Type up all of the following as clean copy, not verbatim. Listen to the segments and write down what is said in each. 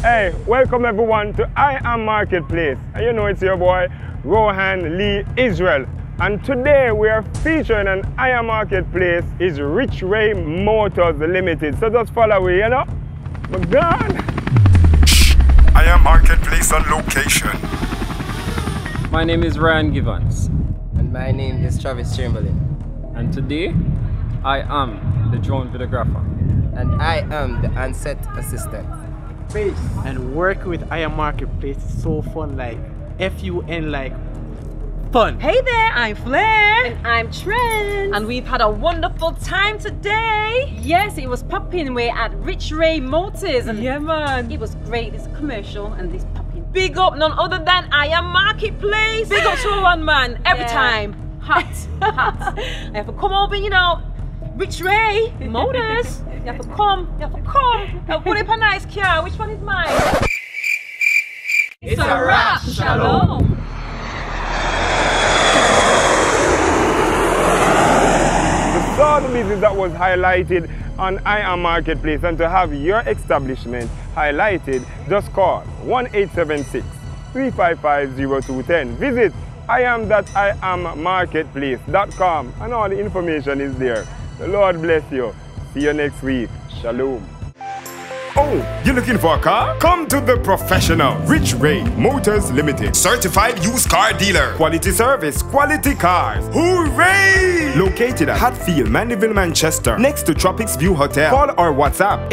Hey, welcome everyone to I Am Marketplace. And you know it's your boy, Rohan Lee Israel. And today we are featuring an I Am Marketplace is Richray Motors Limited. So just follow me, you know? My God! I Am Marketplace on location. My name is Ryan Givens. And my name is Travis Chamberlain. And today, I am the drone videographer. And I am the on-set assistant. And working with I Am Marketplace is so fun, like F-U-N, like fun. Hey there, I'm Flair. And I'm Trent. And we've had a wonderful time today. Yes, it was popping. We're at Richray Motors. And yeah, man. It was great. It's a commercial and it's popping. Big up, none other than I Am Marketplace. Big up to one man, every time. Hot, hot. I have to come over, you know, Richray Motors. You have to come, you have to come. I'll put up a nice car. Which one is mine? It's a wrap, shalom. The sort of business that was highlighted on I Am Marketplace, and to have your establishment highlighted, just call 1-876-355-0210. Visit iamthatiammarketplace.com and all the information is there. The Lord bless you. See you next week. Shalom. Oh, you're looking for a car? Come to the professional. Richray Motors Limited. Certified used car dealer. Quality service, quality cars. Hooray! Located at Hatfield, Mandeville, Manchester, next to Tropics View Hotel. Call or WhatsApp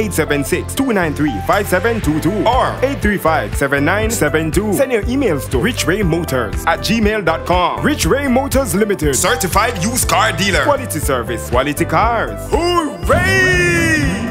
876-293-5722 or 835-7972. Send your emails to richraymotors@gmail.com. Richray Motors Limited. Certified used car dealer. Quality service, quality cars. Hooray!